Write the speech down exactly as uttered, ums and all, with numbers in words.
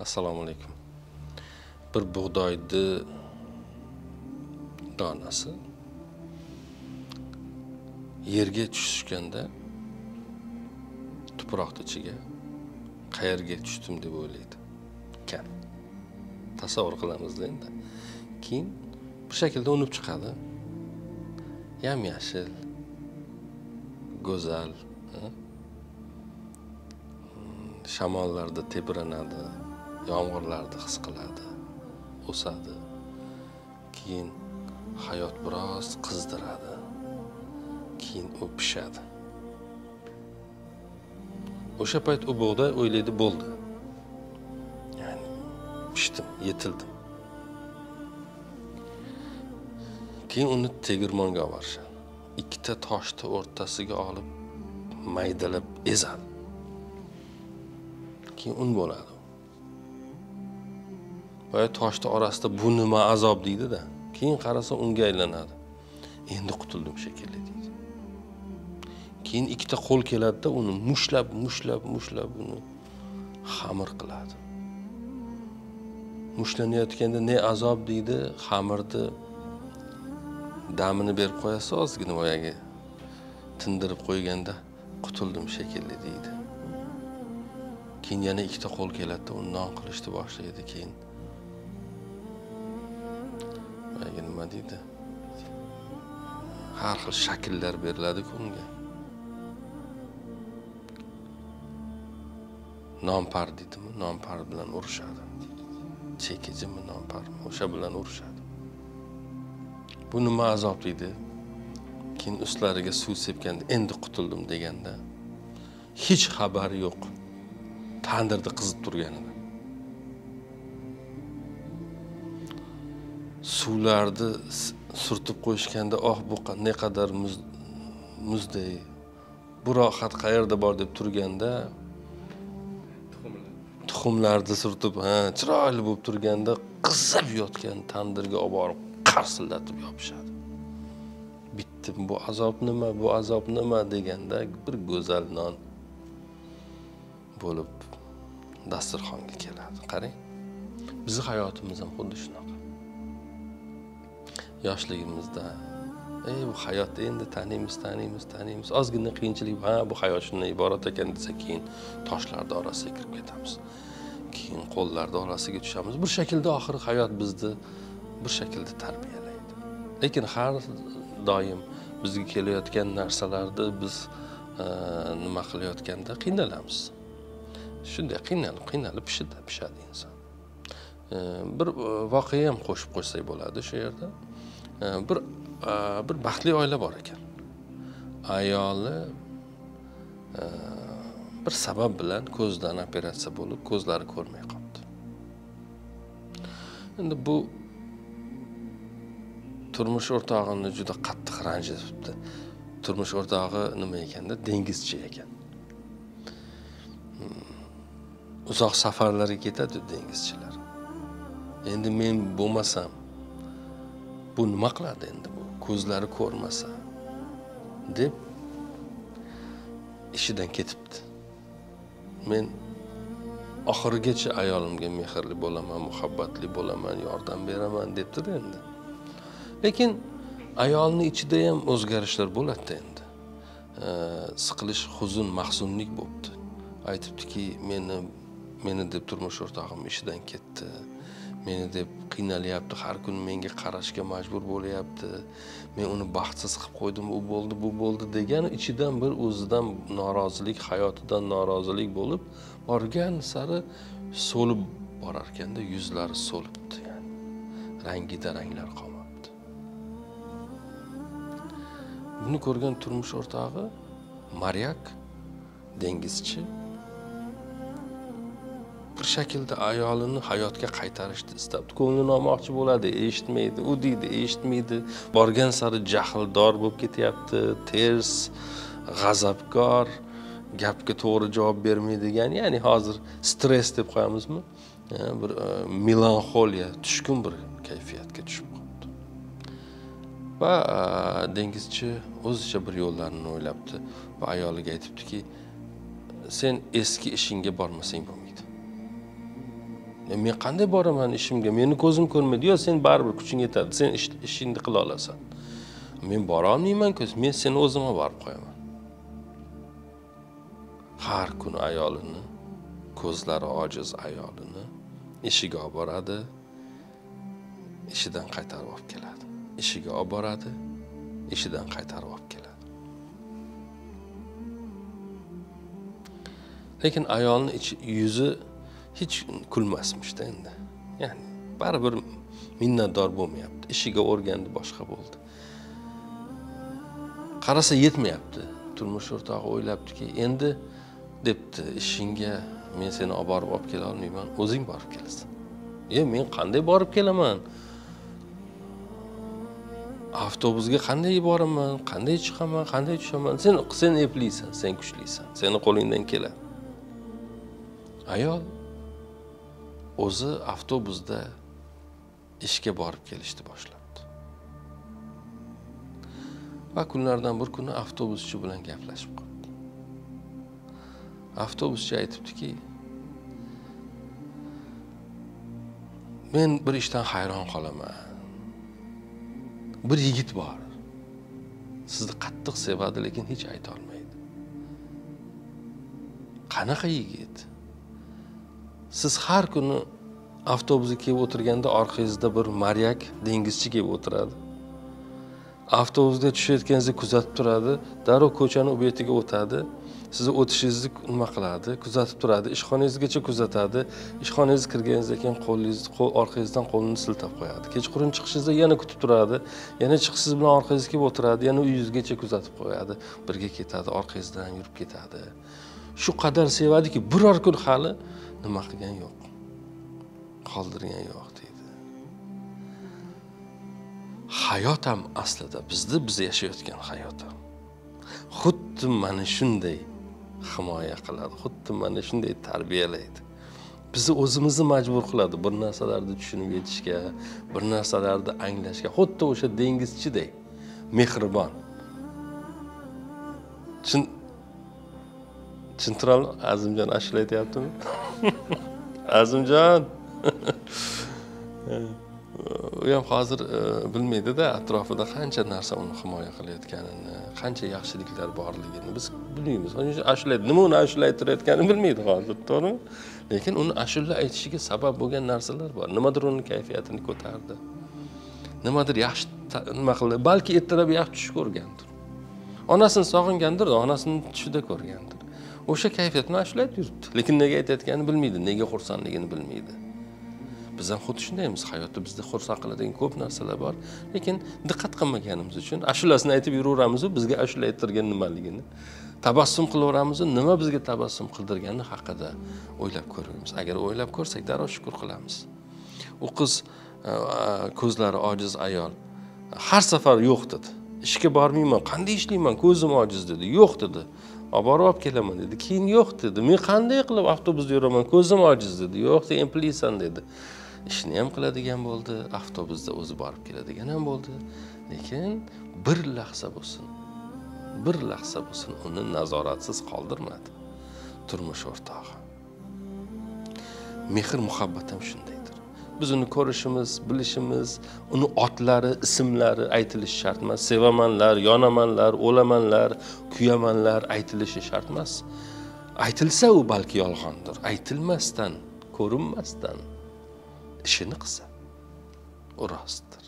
Assalomu alaykum. Bir bug'doyni donasi yerga tushganda tuproq ichiga qayerga tushdim deb o'ylaydi. Kan. Tasavvur qilamizda endi. Keyin bu shaklda unib chiqadi. Yam yashil, go'zal, shamollarda tebranadi, yomg'irlarda his qiladi, o'sadi. Keyin hayot biroz qizdiradi. Keyin u pishadi. O'sha payt u bug'da o'ylaydi, bo'ldi. Ya'ni pishdim, yetildim. Keyin uni tegirmonga olib borishadi. Ikkita toshni o'rtasiga olib maydalab ezadi. Keyin un bo'ladi. Boya toshni orasida bu nima azob deydi-da. Keyin qarasa unga aylanadi. Endi qutuldim shekilli deydi. Keyin ikkita qo'l keladi-da uni mushlab, mushlab, mushlab uni xamir qiladi. Mushlanayotganda ne azob deydi, xamirni damini berib qo'yasiz ozgina boyaga tindirib qo'yganda qutuldim shekilli deydi. Keyin yana ikkita qo'l keladi-da uni non qilishni boshlaydi. Keyin boyaga nima deydi? Har xil shakllar beriladi-ku unga. Nonpar deydimi? Nonpar bilan urishadi. Chekijimi nonparmi? O'sha bilan urishadi. Bu nima azob deydi. Keyin ustlariga suv sepganda endi qutuldim deganda hech xabari yo'q. Tandirda qizib turganini. Suvlarni surtib qo'yishganda "Oh, bu ne kadar muz muzday. Bu rohat qayerda bor?" deb turganda tuxumlarni surtib, ha, chiroyli bo'lib turganda qizib yotgan tandirga olib borib qarsillatib yopishadi. Bittim, bu azob nima, bu azob nima deganda bir go'zal non bo'lib dasturxonga keladi. Qarang, bizning hayotimiz ham xuddi shunaqa. Yoshligimizda ey bu hayot endi taniymiz, taniymiz, taniymiz. Ozgina qiyinchilik, ha, bu hayot shundan iborat ekan desa, keyin toshlarning orasiga kirib ketamiz. Keyin qo'llarning orasiga tushamiz. Bir shaklda oxiri hayot bizni bir şekilde terbiyelaydi. Lekin her daim bizga kelayotgan narsalarda biz nima qilayotganda qiynalamiz. Shunday qiynalib, qiynalib pishadi, pishadi insan. Bir voqea ham qo'shib qo'ysak bo'ladi shu yerda. Bir bir baxtli oila bor ekan. Ayoli bir sabab bilan ko'zdan operatsiya bo'lib, ko'zlari ko'rmay qoldi. Endi bu turmush o'rtog'ini juda qattiq ranjitibdi. Turmush o'rtog'i nima ekanda dengizchi ekan. Uzoq safarlarga ketadi dengizchilar. Endi men bo'lmasam bu nima qiladi endi bu? Ko'zlari ko'rmasa deb ishidan ketibdi. Men oxirigacha ayolimga mehrli bo'laman, muhabbatli bo'laman, yordam beraman debdi-da endi. Lekin ayolning ichida ham o'zgarishlar bo'ladi endi. Siqilish, huzun, mahzunlik bo'libdi. Aytibdiki, meni meni deb turmush o'rtog'im ishidan ketdi. Meni deb qiynalyapti, har kun menga qarashga majbur bo'lyapti. Men uni baxtsiz qilib qo'ydim, u bo'ldi, bu bo'ldi degan ichidan bir o'zidan norozilik, hayotidan norozilik bo'lib, borgan sari so'lib borar ekanda yuzlari so'libdi, ya'ni rangida ranglar qoldi. Buni ko'rgan turmush o'rtog'i maryak, dengizchi bir shaklda ayolini hayotga qaytarishni istabdi. Ko'nglini olmoqchi bo'ladi, eshitmaydi, u deydi, eshitmaydi. Borgan sari jahldor bo'lib ketyapti, ters, g'azabkor, gapga to'g'ri javob bermaydigan, ya'ni hozir stress deb qo'yamizmi? Bir melanxoliya, tushkun bir kayfiyatga tushib qoldi. Va dengizchi o'zicha bir yo'llarini o'ylabdi va ayoliga aytibdiki, sen eski ishingga bormasang bo'lmaydi. men qanday boraman ishimga, meni ko'zim ko'rmaydi. Yo, sen baribir kuching yetadi, sen ishingni qila olasan. Men bora olmayman-ku, men seni o'zimga borib qo'yaman. Har kuni ayolini, ko'zlari ojiz ayolini ishiga olib boradi, ishidan qaytarib olib keladi. Ishiga olib boradi, ishidan qaytarib olib keladi. Lekin ayolning ichi yuzi hiç kulmasmış da endi. Yani baribir minnatdor bo'lmayapti. İşiga o'rgandi, boshqa bo'ldi. Qarasa yetmayapti. Turmush o'rtog'i o'ylabdiki, endi debdi, ishingga men seni olib borib olib kela olmayman, o'zing borib kelasan. E men qanday borib kelaman? Avtobusga qanday boraman, qanday chiqaman, qanday tushaman? Sen sen epliysan, sen kuchlisan. Seni qo'lingdan keladi. Ayol o'zi avtobusda ishga borib kelishni boshlabdi. Va kunlardan bir kuni avtobuschi bilan gaplashib qoldi. Avtobuschi aytibdiki, men bir ishdan hayron qolaman. Bir yigit bor. Sizni qattiq sevadi, lekin hech ayta olmaydi. Qanaqa yigit? Siz har kuni avtobusga kelib o'tirganda orqangizda bir maryak dengizchi kelib o'tiradi. Avtobusga tushayotganingizda kuzatib turadi, darrov ko'chani u betiga o'tadi, sizni o'tishingizni nima qiladi, kuzatib turadi, ishxonangizgacha kuzatadi, ishxonangizga kirganingizdan keyin qo'lingizni orqangizdan qo'lini siltab qo'yadi. Kechqurun chiqishingizda yana kutib turadi, yana chiqishingiz bilan orqangizga kelib o'tiradi, yana uyingizgacha kuzatib qo'yadi, birga ketadi, orqangizdan yurib ketadi. Shu qadar sevadiki, biror kun hali nima qilgan yo'q, qoldirgan yo'q deydi. Hayot ham aslida bizni biz yashayotgan hayot ham xuddi mana shunday himoya qiladi, xuddi mana shunday tarbiyalaydi. Bizni o'zimizni majbur qiladi bir narsalarni tushunib yetishga, bir narsalarni anglashga. Xuddi o'sha dengizchiday mehribon. Chin Çintiral Azimcan aşırı yaptı mı? Azimcan! Uyam hazır e, bilmeydi de etrafında qancha narsa onu himoya qilayotganini, qancha yaxshiliklar borligini biz bilmaymiz. Onun için aşırı, nima onu aşırı aytayotganini bilmaydi hazır, doğru? Lekin onu aşırı aytishiga sabab bo'lgan narsalar bor. Nimadir uni kayfiyatini ko'tardi. Nimadir yaxshi nima qildi. Balki ertalab yaxshi tush ko'rgandir. Onasini sog'ingandir, onasini tushida ko'rgandir. O'sha kayfiyatni ashulab yuribdi. Lekin nega aytayotganini bilmaydi, nega xursandligini bilmaydi. Biz ham xuddi shundaymiz. Hayotda bizni xursand qiladigan ko'p narsalar bor, lekin diqqat qilmaganimiz uchun ashulasini aytib yuraveramiz, bizga ashula ayttirgan nimaligini, tabassum qilaveramiz, nima bizga tabassum qildirgani haqida o'ylab ko'ramiz. Agar o'ylab ko'rsak, darrov shukr qilamiz. U qiz ko'zlari ojiz ayol har safar yo'q dedi. Ishga bormayman, qanday ishlayman, ko'zim ojiz dedi. Yo'q dedi. Borib olib kelaman dedi. Keyin yo'q dedi. Men qanday qilib avtobusda yuraman? Ko'zim ojiz dedi. Yo'q, sen empliysan dedi. Ishni ham qiladigan bo'ldi, avtobusda o'zi borib keladigan ham bo'ldi. Lekin bir lahza bo'lsin. Bir lahza bo'lsin uni nazoratsiz qoldirmadi. Turmush o'rtog'i. Mehr-muhabbat ham shundaydir. Biz uni ko'rishimiz, bilishimiz, uni otlari, ismlari aytilishi shart emas. Sevamanlar, yonamanlar, o'lamanlar, kuyamanlar aytilishi shart emas. Aytilsa u balki yolg'ondir. Aytilmasdan, ko'rinmasdan ishini qilsa, u rostdir.